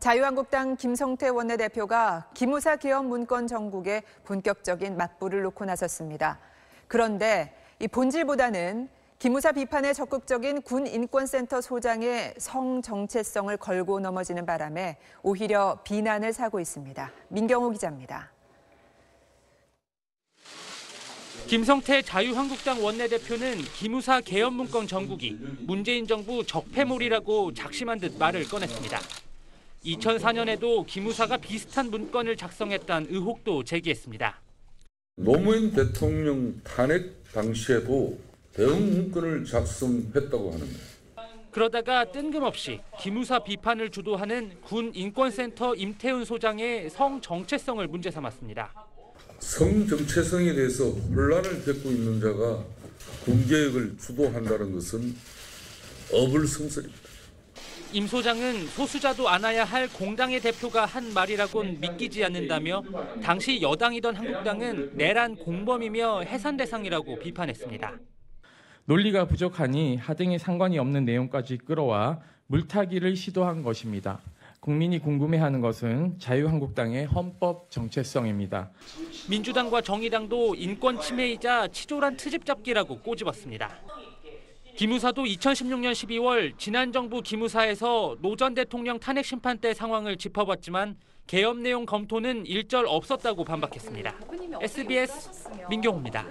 자유한국당 김성태 원내대표가 기무사 기업 문건 정국에 본격적인 맞불을 놓고 나섰습니다. 그런데 이 본질보다는 기무사 비판에 적극적인 군인권센터 소장의 성 정체성을 걸고 넘어지는 바람에 오히려 비난을 사고 있습니다. 민경호 기자입니다. 김성태 자유한국당 원내대표는 기무사 개헌 문건 정국이 문재인 정부 적폐몰이라고 작심한 듯 말을 꺼냈습니다. 2004년에도 기무사가 비슷한 문건을 작성했다는 의혹도 제기했습니다. 노무현 대통령 탄핵 당시에도 대응 문건을 작성했다고 하는 거예요. 그러다가 뜬금없이 기무사 비판을 주도하는 군인권센터 임태훈 소장의 성 정체성을 문제 삼았습니다. 성 정체성에 대해서 혼란을 겪고 있는 자가 군개혁을 주도한다는 것은 어불성설입니다. 임 소장은 소수자도 안아야 할 공당의 대표가 한 말이라곤 믿기지 않는다며 당시 여당이던 한국당은 내란 공범이며 해산 대상이라고 비판했습니다. 논리가 부족하니 하등의 상관이 없는 내용까지 끌어와 물타기를 시도한 것입니다. 국민이 궁금해하는 것은 자유한국당의 헌법 정체성입니다. 민주당과 정의당도 인권 침해이자 치졸한 트집잡기라고 꼬집었습니다. 기무사도 2016년 12월 지난 정부 기무사에서 노 전 대통령 탄핵 심판 때 상황을 짚어봤지만 개업 내용 검토는 일절 없었다고 반박했습니다. SBS 민경호입니다.